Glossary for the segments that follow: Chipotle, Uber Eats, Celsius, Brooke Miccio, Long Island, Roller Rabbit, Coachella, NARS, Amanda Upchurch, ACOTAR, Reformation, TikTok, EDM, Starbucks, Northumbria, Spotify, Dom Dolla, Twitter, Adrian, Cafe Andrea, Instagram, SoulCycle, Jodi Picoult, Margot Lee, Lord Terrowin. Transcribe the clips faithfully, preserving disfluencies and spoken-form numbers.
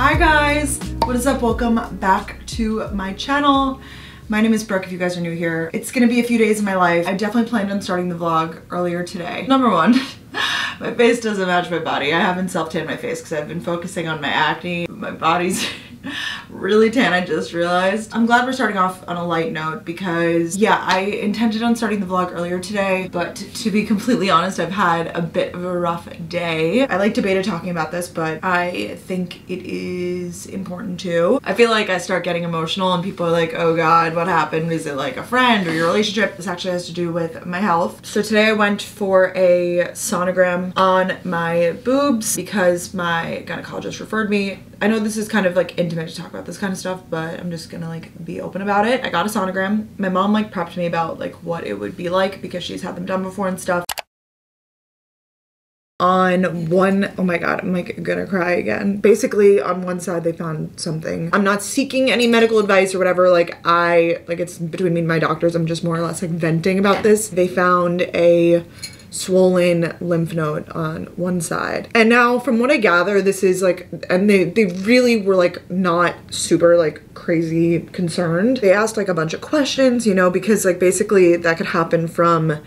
Hi guys, what is up? Welcome back to my channel. My name is Brooke if you guys are new here. It's gonna be a few days of my life. I definitely planned on starting the vlog earlier today. Number one, my face doesn't match my body. I haven't self-tanned my face because I've been focusing on my acne. My body's really tan, I just realized. I'm glad we're starting off on a light note because yeah, I intended on starting the vlog earlier today, but to be completely honest, I've had a bit of a rough day. I like debated talking about this, but I think it is important too. I feel like I start getting emotional and people are like, oh God, what happened? Is it like a friend or your relationship? This actually has to do with my health. So today I went for a sonogram on my boobs because my gynecologist referred me. I know this is kind of like intimate to talk about this kind of stuff, but I'm just gonna like be open about it. I got a sonogram. My mom like prepped me about like what it would be like because she's had them done before and stuff. On one, oh my God, I'm like gonna cry again. Basically on one side they found something. I'm not seeking any medical advice or whatever, like I, like it's between me and my doctors, I'm just more or less like venting about this. They found a swollen lymph node on one side. And now from what I gather, this is like, and they, they really were like not super like crazy concerned. They asked like a bunch of questions, you know, because like basically that could happen from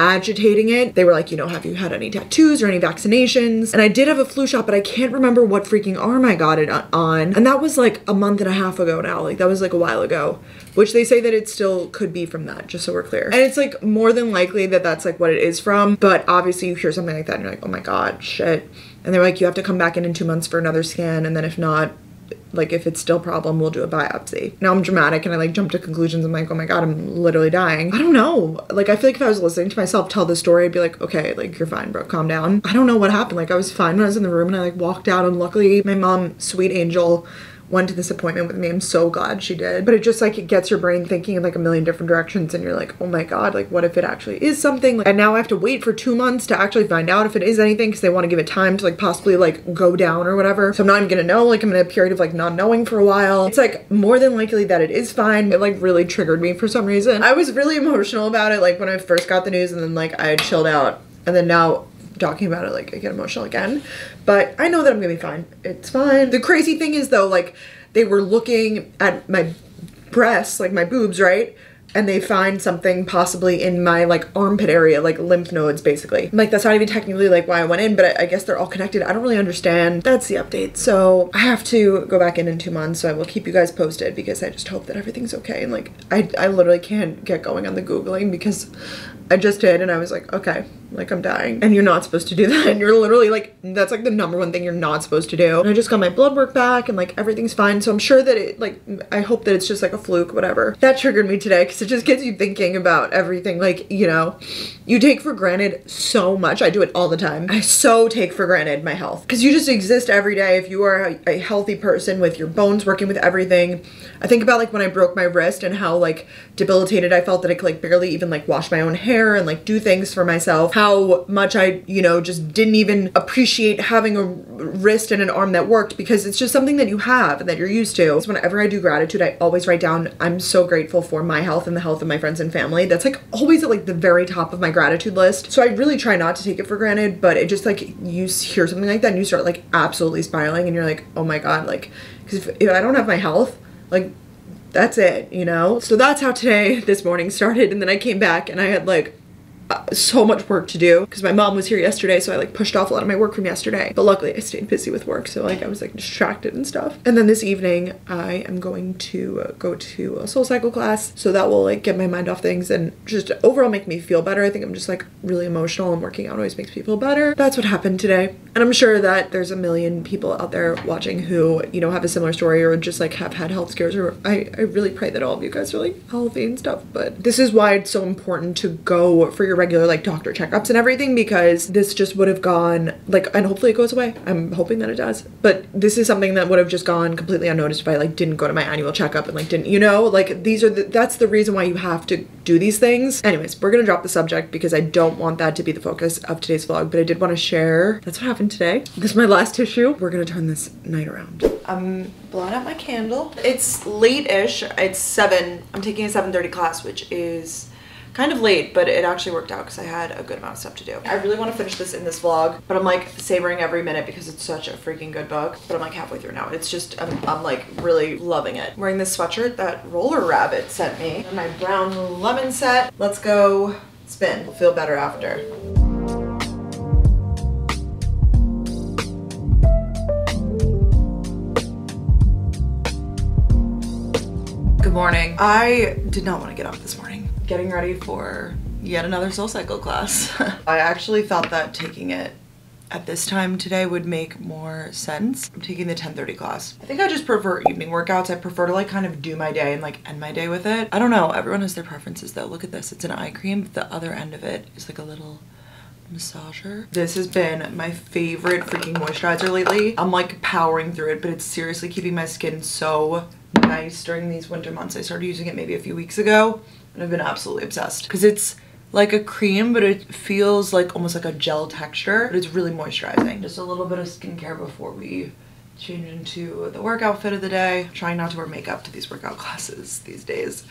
agitating it. They were like, you know, have you had any tattoos or any vaccinations? And I did have a flu shot, but I can't remember what freaking arm I got it on. And that was like a month and a half ago now. Like that was like a while ago, which they say that it still could be from that, just so we're clear. And it's like more than likely that that's like what it is from. But obviously you hear something like that and you're like, oh my God, shit. And they're like, you have to come back in in two months for another scan. And then if not, like if it's still a problem, we'll do a biopsy. Now I'm dramatic and I like jump to conclusions. I'm like, oh my God, I'm literally dying. I don't know. Like, I feel like if I was listening to myself tell this story, I'd be like, okay, like you're fine, bro, calm down. I don't know what happened. Like I was fine when I was in the room and I like walked out and luckily my mom, sweet angel, went to this appointment with me. I'm so glad she did. But it just like, it gets your brain thinking in like a million different directions and you're like, oh my God, like what if it actually is something? Like, and now I have to wait for two months to actually find out if it is anything because they want to give it time to like possibly like go down or whatever. So I'm not even gonna know, like I'm in a period of like not knowing for a while. It's like more than likely that it is fine. It like really triggered me for some reason. I was really emotional about it like when I first got the news and then like I chilled out and then now talking about it like I get emotional again, but I know that I'm gonna be fine. It's fine. The crazy thing is though, like they were looking at my breasts, like my boobs, right? And they find something possibly in my like armpit area, like lymph nodes basically. I'm like, that's not even technically like why I went in, but I, I guess they're all connected. I don't really understand. That's the update. So I have to go back in in two months. So I will keep you guys posted because I just hope that everything's okay. And like, I, I literally can't get going on the Googling because I just did and I was like, okay, like I'm dying. And you're not supposed to do that. And you're literally like, that's like the number one thing you're not supposed to do. And I just got my blood work back and like everything's fine. So I'm sure that it like, I hope that it's just like a fluke, whatever. That triggered me today because it just gets you thinking about everything. Like, you know, you take for granted so much. I do it all the time. I so take for granted my health because you just exist every day. If you are a, a healthy person with your bones working with everything. I think about like when I broke my wrist and how like debilitated I felt that I could like barely even like wash my own hair and like do things for myself, how much I, you know, just didn't even appreciate having a wrist and an arm that worked because it's just something that you have and that you're used to. So whenever I do gratitude, I always write down, I'm so grateful for my health and the health of my friends and family. That's like always at like the very top of my gratitude list. So I really try not to take it for granted, but it just like you hear something like that and you start like absolutely spiraling and you're like, oh my God, like, because if, if I don't have my health, like, that's it, you know? So that's how today, this morning started. And then I came back and I had like uh, so much work to do because my mom was here yesterday. So I like pushed off a lot of my work from yesterday, but luckily I stayed busy with work. So like I was like distracted and stuff. And then this evening I am going to uh, go to a SoulCycle class. So that will like get my mind off things and just overall make me feel better. I think I'm just like really emotional and working out always makes me feel better. That's what happened today. And I'm sure that there's a million people out there watching who, you know, have a similar story or just like have had health scares or I, I really pray that all of you guys are like healthy and stuff. But this is why it's so important to go for your regular like doctor checkups and everything because this just would have gone like, and hopefully it goes away. I'm hoping that it does. But this is something that would have just gone completely unnoticed if I like didn't go to my annual checkup and like didn't, you know, like these are the, that's the reason why you have to do these things. Anyways, we're gonna drop the subject because I don't want that to be the focus of today's vlog, but I did want to share. That's what happened today. This is my last tissue. We're gonna turn this night around. I'm blowing out my candle. It's late-ish. It's seven. I'm taking a seven thirty class, which is kind of late, but it actually worked out because I had a good amount of stuff to do. I really want to finish this in this vlog, but I'm like savoring every minute because it's such a freaking good book. But I'm like halfway through now. It's just, I'm, I'm like really loving it. I'm wearing this sweatshirt that Roller Rabbit sent me and my brown lemon set. Let's go spin. We'll feel better after. Good morning. I did not want to get up this morning. Getting ready for yet another SoulCycle class. I actually thought that taking it at this time today would make more sense. I'm taking the ten thirty class. I think I just prefer evening workouts. I prefer to like kind of do my day and like end my day with it. I don't know, everyone has their preferences though. Look at this, it's an eye cream, but the other end of it is like a little massager. This has been my favorite freaking moisturizer lately. I'm like powering through it, but it's seriously keeping my skin so nice during these winter months. I started using it maybe a few weeks ago and I've been absolutely obsessed because it's like a cream, but it feels like almost like a gel texture, but it's really moisturizing. Just a little bit of skincare before we change into the work outfit of the day. I'm trying not to wear makeup to these workout classes these days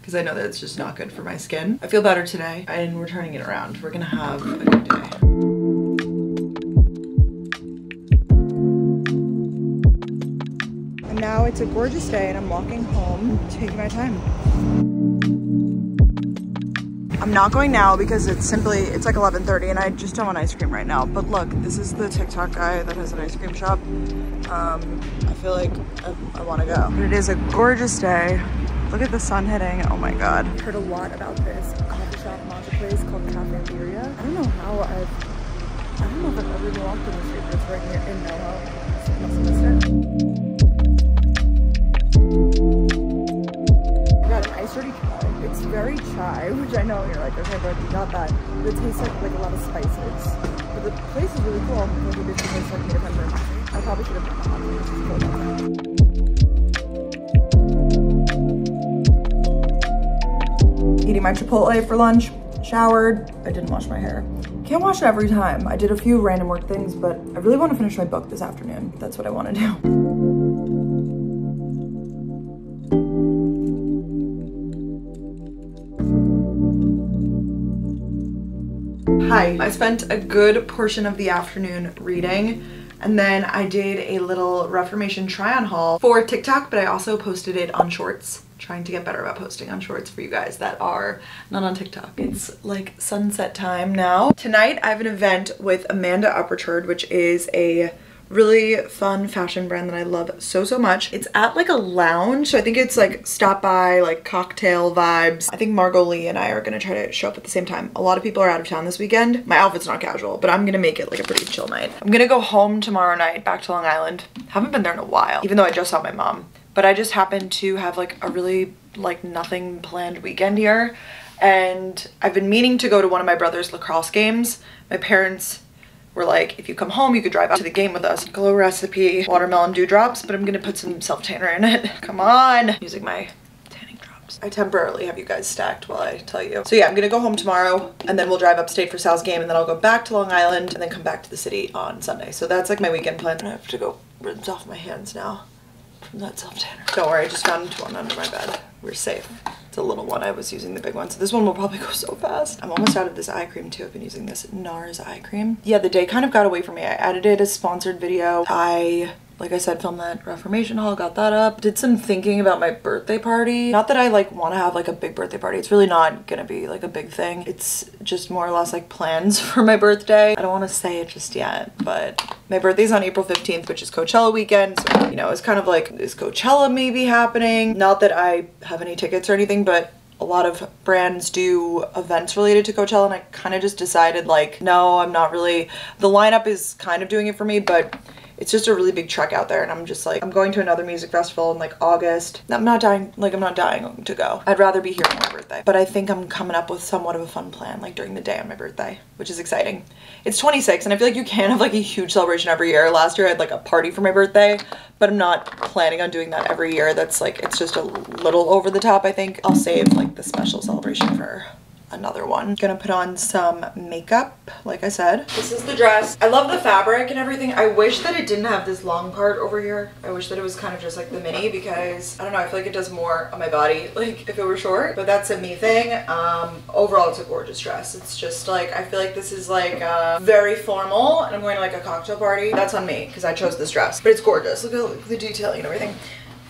because I know that it's just not good for my skin. I feel better today and we're turning it around. We're gonna have a good day. Now it's a gorgeous day and I'm walking home, taking my time. I'm not going now because it's simply, it's like eleven thirty and I just don't want ice cream right now. But look, this is the TikTok guy that has an ice cream shop. Um, I feel like I, I want to go. But it is a gorgeous day. Look at the sun hitting, oh my God. I've heard a lot about this coffee shop matcha place called Cafe Andrea. I don't know how I've, I don't know if I've ever walked in the street that's right here in Noah. It's very chai, which I know you're like, okay, but you got that. But it tastes like, like a lot of spices. But the place is really cool. Maybe this tastes like native pepper. I probably should have done that. Eating my Chipotle for lunch. Showered. I didn't wash my hair. Can't wash it every time. I did a few random work things, but I really want to finish my book this afternoon. That's what I want to do. Hi, I spent a good portion of the afternoon reading and then I did a little Reformation try-on haul for TikTok, but I also posted it on Shorts. Trying to get better about posting on Shorts for you guys that are not on TikTok. It's like sunset time now. Tonight I have an event with Amanda Upchurch, which is a really fun fashion brand that I love so, so much. It's at like a lounge. So I think it's like stop by, like cocktail vibes. I think Margot Lee and I are gonna try to show up at the same time. A lot of people are out of town this weekend. My outfit's not casual, but I'm gonna make it like a pretty chill night. I'm gonna go home tomorrow night, back to Long Island. Haven't been there in a while, even though I just saw my mom. But I just happened to have like a really like nothing planned weekend here. And I've been meaning to go to one of my brother's lacrosse games. My parents were like, if you come home, you could drive out to the game with us. Glow recipe, watermelon dewdrops, but I'm gonna put some self-tanner in it. Come on. Using my tanning drops. I temporarily have you guys stacked while I tell you. So yeah, I'm gonna go home tomorrow and then we'll drive upstate for Sal's game and then I'll go back to Long Island and then come back to the city on Sunday. So that's like my weekend plan. I have to go rinse off my hands now from that self-tanner. Don't worry, I just found one under my bed. We're safe. It's a little one. I was using the big one. So this one will probably go so fast. I'm almost out of this eye cream too. I've been using this NARS eye cream. Yeah, the day kind of got away from me. I edited a sponsored video. I, like I said, filmed that Reformation haul, got that up. Did some thinking about my birthday party. Not that I like want to have like a big birthday party. It's really not gonna be like a big thing. It's just more or less like plans for my birthday. I don't want to say it just yet, but my birthday's on April fifteenth, which is Coachella weekend. So, you know, it's kind of like, is Coachella maybe happening? Not that I have any tickets or anything, but a lot of brands do events related to Coachella and I kind of just decided like, no, I'm not really, the lineup is kind of doing it for me, but it's just a really big trek out there and I'm just like, I'm going to another music festival in like August. I'm not dying, like I'm not dying to go. I'd rather be here on my birthday, but I think I'm coming up with somewhat of a fun plan like during the day on my birthday, which is exciting. It's twenty-six and I feel like you can have like a huge celebration every year. Last year I had like a party for my birthday, but I'm not planning on doing that every year. That's like, it's just a little over the top, I think. I'll save like the special celebration for another one. Gonna put on some makeup, like I said. This is the dress. I love the fabric and everything. I wish that it didn't have this long part over here. I wish that it was kind of just like the mini, because I don't know, I feel like it does more on my body, like if it were short, but that's a me thing. Um, overall, it's a gorgeous dress. It's just like, I feel like this is like uh, very formal and I'm going to like a cocktail party. That's on me because I chose this dress, but it's gorgeous. Look at the detailing and everything.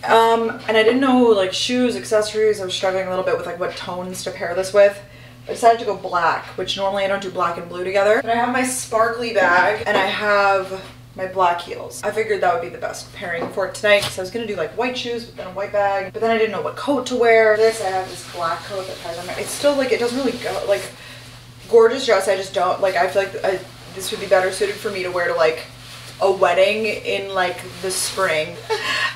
Um, and I didn't know like shoes, accessories. I was struggling a little bit with like what tones to pair this with. I decided to go black, which normally I don't do black and blue together. But I have my sparkly bag and I have my black heels. I figured that would be the best pairing for it tonight. So I was gonna do like white shoes, but then a white bag. But then I didn't know what coat to wear. This, I have this black coat that ties on my, it's still like, it doesn't really go, like gorgeous dress. I just don't, like I feel like I, this would be better suited for me to wear to like a wedding in like the spring.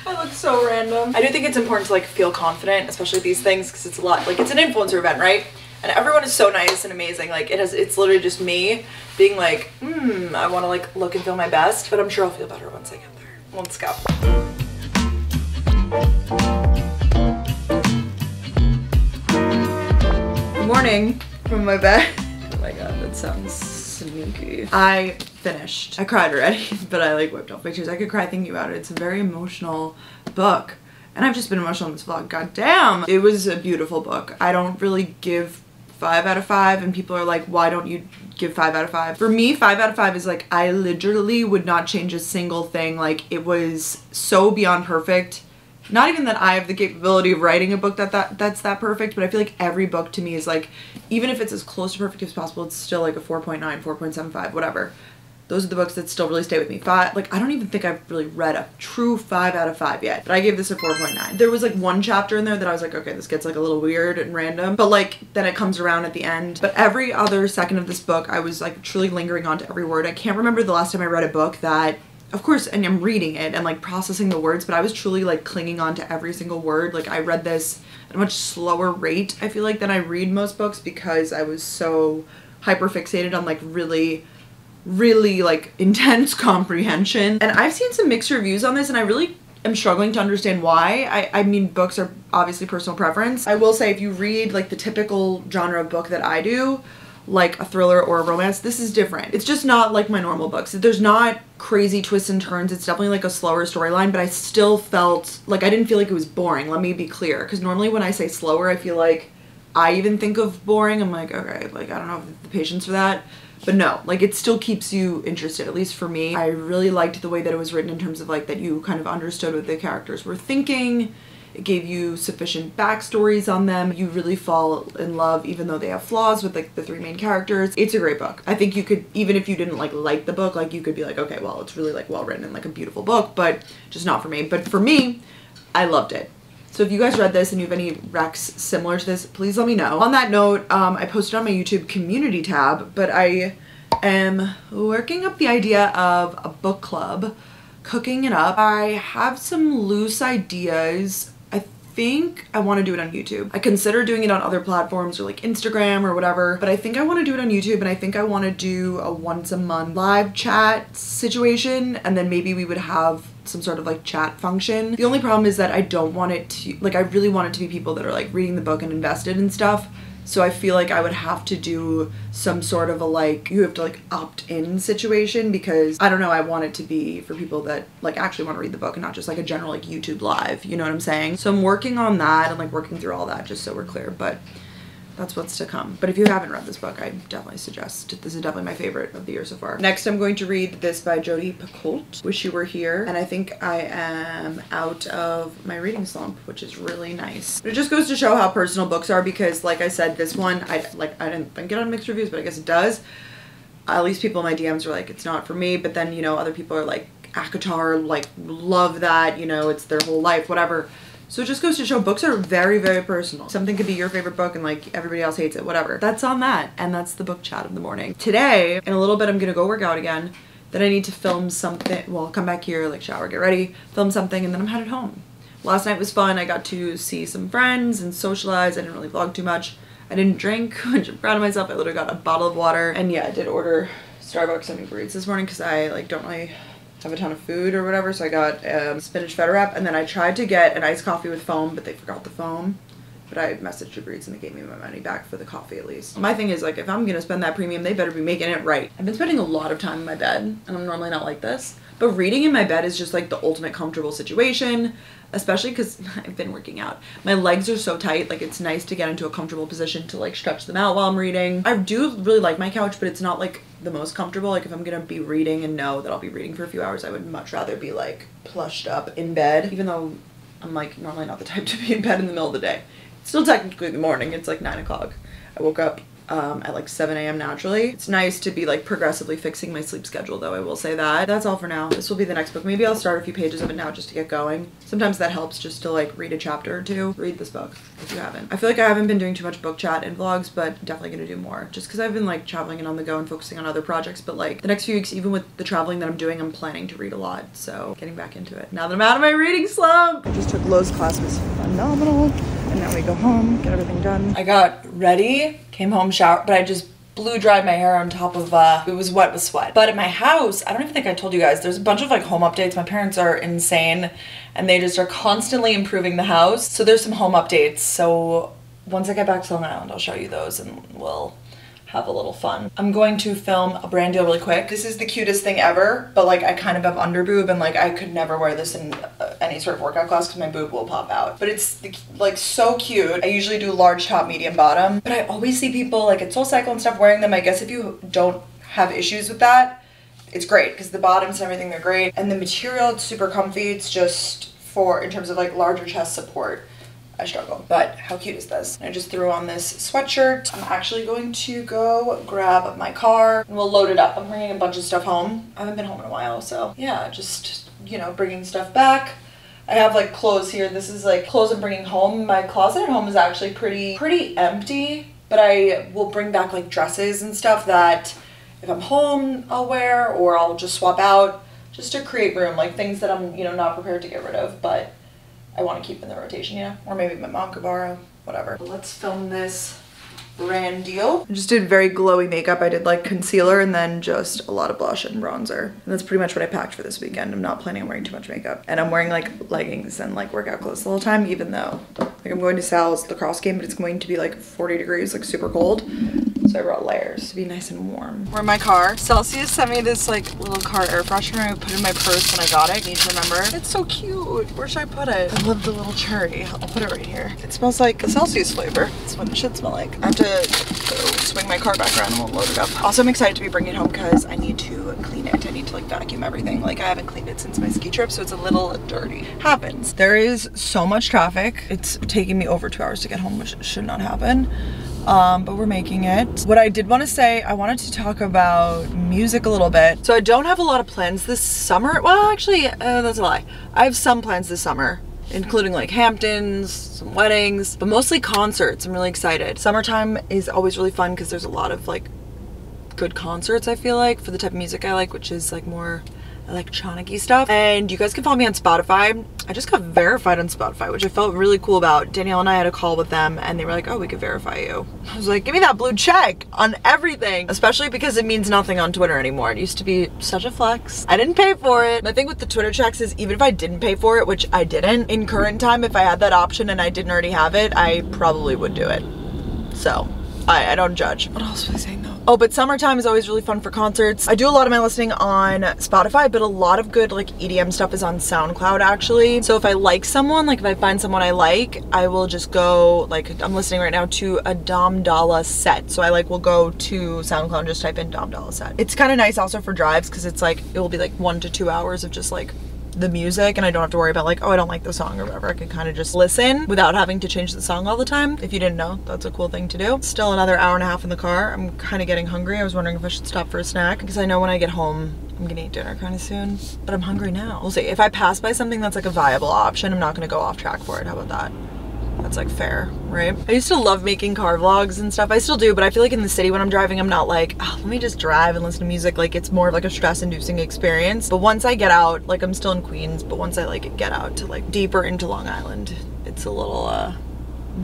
I look so random. I do think it's important to like feel confident, especially these things, because it's a lot, like it's an influencer event, right? And everyone is so nice and amazing. Like it has, it's literally just me being like, hmm, I want to like look and feel my best, but I'm sure I'll feel better once I get there. Let's go. Good morning from my bed. Oh my God, that sounds sneaky. I finished. I cried already, but I like wiped off my tears. I could cry thinking about it. It's a very emotional book. And I've just been emotional in this vlog, goddamn. It was a beautiful book. I don't really give five out of five, and people are like, why don't you give five out of five? For me, five out of five is like, I literally would not change a single thing. Like it was so beyond perfect. Not even that I have the capability of writing a book that, that that's that perfect, but I feel like every book to me is like, even if it's as close to perfect as possible, it's still like a four point nine, four point seven five, whatever. Those are the books that still really stay with me. Five, like I don't even think I've really read a true five out of five yet, but I gave this a four point nine. There was like one chapter in there that I was like, okay, this gets like a little weird and random, but like then it comes around at the end. But every other second of this book, I was like truly lingering on to every word. I can't remember the last time I read a book that, of course, and I'm reading it and like processing the words, but I was truly like clinging on to every single word. Like I read this at a much slower rate, I feel like, than I read most books, because I was so hyper fixated on like really really like intense comprehension. And I've seen some mixed reviews on this and I really am struggling to understand why. I, I mean, books are obviously personal preference. I will say, if you read like the typical genre of book that I do, like a thriller or a romance, this is different. It's just not like my normal books. There's not crazy twists and turns. It's definitely like a slower storyline, but I still felt like I didn't feel like it was boring. Let me be clear, because normally when I say slower, I feel like I even think of boring. I'm like, okay, like I don't have the patience for that. But no, like it still keeps you interested, at least for me. I really liked the way that it was written in terms of like that you kind of understood what the characters were thinking. It gave you sufficient backstories on them. You really fall in love, even though they have flaws, with like the three main characters. It's a great book. I think you could, even if you didn't like like the book, like you could be like, okay, well, it's really like well written and like a beautiful book, but just not for me. But for me, I loved it. So if you guys read this and you have any recs similar to this, please let me know. On that note, um, I posted on my YouTube community tab, but I am working up the idea of a book club, cooking it up. I have some loose ideas. I think I want to do it on YouTube. I consider doing it on other platforms or like Instagram or whatever, but I think I want to do it on YouTube, and I think I want to do a once a month live chat situation, and then maybe we would have some sort of like chat function. The only problem is that I don't want it to, like I really want it to be people that are like reading the book and invested and stuff. So I feel like I would have to do some sort of a like, you have to like opt in situation, because I don't know, I want it to be for people that like actually want to read the book and not just like a general like YouTube live, you know what I'm saying? So I'm working on that and like working through all that, just so we're clear, but that's what's to come. But if you haven't read this book, I definitely suggest. This is definitely my favorite of the year so far. Next, I'm going to read this by Jodi Picoult, Wish You Were Here. And I think I am out of my reading slump, which is really nice. But it just goes to show how personal books are, because like I said, this one, I like, I didn't think it on mixed reviews, but I guess it does. At least people in my D Ms were like, it's not for me. But then, you know, other people are like, ACOTAR, like love that, you know, it's their whole life, whatever. So it just goes to show books are very, very personal. Something could be your favorite book and like everybody else hates it, whatever. That's on that. And that's the book chat of the morning. Today, in a little bit, I'm gonna go work out again. Then I need to film something. Well, I'll come back here, like shower, get ready, film something, and then I'm headed home. Last night was fun. I got to see some friends and socialize. I didn't really vlog too much. I didn't drink, which I'm proud of myself. I literally got a bottle of water. And yeah, I did order Starbucks and Uber Eats this morning because I like don't really have a ton of food or whatever, so I got um, spinach feta wrap, and then I tried to get an iced coffee with foam, but they forgot the foam. But I messaged Uber Eats and they gave me my money back for the coffee at least. My thing is, like, if I'm going to spend that premium, they better be making it right. I've been spending a lot of time in my bed, and I'm normally not like this. But reading in my bed is just like the ultimate comfortable situation, especially because I've been working out. My legs are so tight, like it's nice to get into a comfortable position to like stretch them out while I'm reading. I do really like my couch, but it's not like the most comfortable. Like if I'm gonna be reading and know that I'll be reading for a few hours, I would much rather be like plushed up in bed, even though I'm like normally not the type to be in bed in the middle of the day. It's still technically the morning, it's like nine o'clock. I woke up Um, at like seven A M naturally. It's nice to be like progressively fixing my sleep schedule though, I will say that. That's all for now. This will be the next book. Maybe I'll start a few pages of it now just to get going. Sometimes that helps just to like read a chapter or two. Read this book if you haven't. I feel like I haven't been doing too much book chat and vlogs, but I'm definitely gonna do more just because I've been like traveling and on the go and focusing on other projects. But like the next few weeks, even with the traveling that I'm doing, I'm planning to read a lot. So getting back into it. Now that I'm out of my reading slump. I just took Lowe's class, it was phenomenal. And now we go home, get everything done. I got ready, came home, showered, but I just blew dried my hair on top of, uh, it was wet with sweat. But at my house, I don't even think I told you guys, there's a bunch of like home updates. My parents are insane and they just are constantly improving the house. So there's some home updates. So once I get back to Long Island, I'll show you those and we'll have a little fun. I'm going to film a brand deal really quick. This is the cutest thing ever, but like I kind of have under boob and like I could never wear this in any sort of workout class because my boob will pop out. But it's like so cute. I usually do large top, medium bottom, but I always see people like at SoulCycle and stuff wearing them. I guess if you don't have issues with that, it's great because the bottoms and everything, they're great. And the material, it's super comfy. It's just for, in terms of like larger chest support, I struggle. But how cute is this? I just threw on this sweatshirt. I'm actually going to go grab my car and we'll load it up. I'm bringing a bunch of stuff home. I haven't been home in a while, so yeah, just, you know, bringing stuff back. I have like clothes here. This is like clothes I'm bringing home. My closet at home is actually pretty, pretty empty, but I will bring back like dresses and stuff that if I'm home, I'll wear, or I'll just swap out just to create room, like things that I'm, you know, not prepared to get rid of, but I want to keep in the rotation, yeah? Or maybe my mom could borrow, whatever. Let's film this brand deal. I just did very glowy makeup. I did like concealer and then just a lot of blush and bronzer. And that's pretty much what I packed for this weekend. I'm not planning on wearing too much makeup. And I'm wearing like leggings and like workout clothes the whole time, even though like I'm going to Sal's lacrosse game, but it's going to be like forty degrees, like super cold. So I brought layers to be nice and warm. We're in my car. Celsius sent me this like little car air freshener I put in my purse when I got it. I need to remember. It's so cute. Where should I put it? I love the little cherry. I'll put it right here. It smells like a Celsius flavor. That's what it should smell like. I have to go swing my car back around and we'll load it up. Also, I'm excited to be bringing it home because I need to clean it. I need to like vacuum everything. Like I haven't cleaned it since my ski trip, so it's a little dirty. Happens. There is so much traffic. It's taking me over two hours to get home, which should not happen. Um, but we're making it. What I did want to say, I wanted to talk about music a little bit. So I don't have a lot of plans this summer. Well, actually, uh, that's a lie. I have some plans this summer, including like Hamptons, some weddings, but mostly concerts. I'm really excited. Summertime is always really fun because there's a lot of like good concerts, I feel like, for the type of music I like, which is like more electronic-y stuff. And you guys can follow me on Spotify. I just got verified on Spotify, which I felt really cool about. Danielle and I had a call with them and they were like, oh, we could verify you. I was like, give me that blue check on everything, especially because it means nothing on Twitter anymore. It used to be such a flex. I didn't pay for it. My thing with the Twitter checks is even if I didn't pay for it, which I didn't, in current time, if I had that option and I didn't already have it, I probably would do it. So I, I don't judge. What else was I saying though? Oh, but summertime is always really fun for concerts. I do a lot of my listening on Spotify, but a lot of good like E D M stuff is on SoundCloud actually. So if I like someone, like if I find someone I like, I will just go, like I'm listening right now to a Dom Dolla set. So I like will go to SoundCloud and just type in Dom Dolla set. It's kind of nice also for drives because it's like, it will be like one to two hours of just like the music and I don't have to worry about like, oh, I don't like the song or whatever. I can kind of just listen without having to change the song all the time. If you didn't know, that's a cool thing to do. Still another hour and a half in the car. I'm kind of getting hungry. I was wondering if I should stop for a snack because I know when I get home, I'm gonna eat dinner kind of soon, but I'm hungry now. We'll see. If I pass by something that's like a viable option, I'm not gonna go off track for it. How about that? That's like fair, right? I used to love making car vlogs and stuff. I still do, but I feel like in the city when I'm driving, I'm not like, oh, let me just drive and listen to music. Like it's more of like a stress inducing experience. But once I get out, like I'm still in Queens, but once I like get out to like deeper into Long Island, it's a little uh,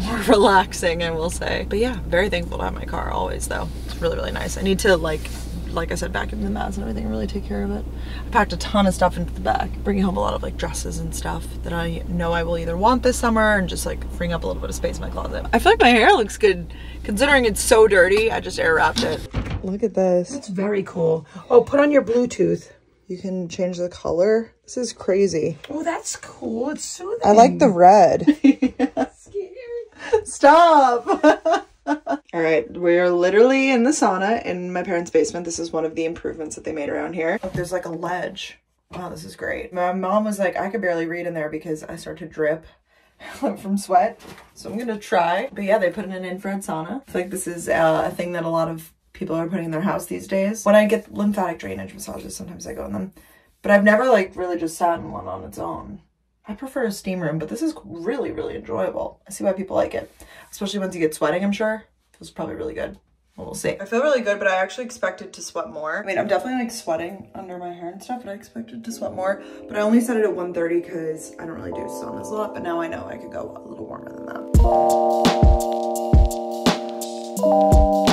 more relaxing, I will say. But yeah, very thankful to have my car always though. It's really, really nice. I need to like like I said, vacuum the mats and everything and really take care of it. I packed a ton of stuff into the back, bringing home a lot of like dresses and stuff that I know I will either want this summer and just like freeing up a little bit of space in my closet. I feel like my hair looks good considering it's so dirty. I just air wrapped it. Look at this. It's very cool. Oh, put on your Bluetooth. You can change the color. This is crazy. Oh, that's cool. It's soothing. I like the red. I'm scared. Stop. All right, we're literally in the sauna in my parents' basement. This is one of the improvements that they made around here. Look, there's like a ledge. Wow, this is great. My mom was like, I could barely read in there because I started to drip from sweat. So I'm gonna try. But yeah, they put in an infrared sauna. I feel like this is uh, a thing that a lot of people are putting in their house these days. When I get lymphatic drainage massages, sometimes I go in them. But I've never like really just sat in one on its own. I prefer a steam room, but this is really, really enjoyable. I see why people like it, especially once you get sweating, I'm sure. Feels probably really good. Well, we'll see. I feel really good, but I actually expected to sweat more. I mean, I'm definitely like sweating under my hair and stuff, but I expected to sweat more, but I only set it at one thirty because I don't really do saunas a lot, but now I know I could go a little warmer than that.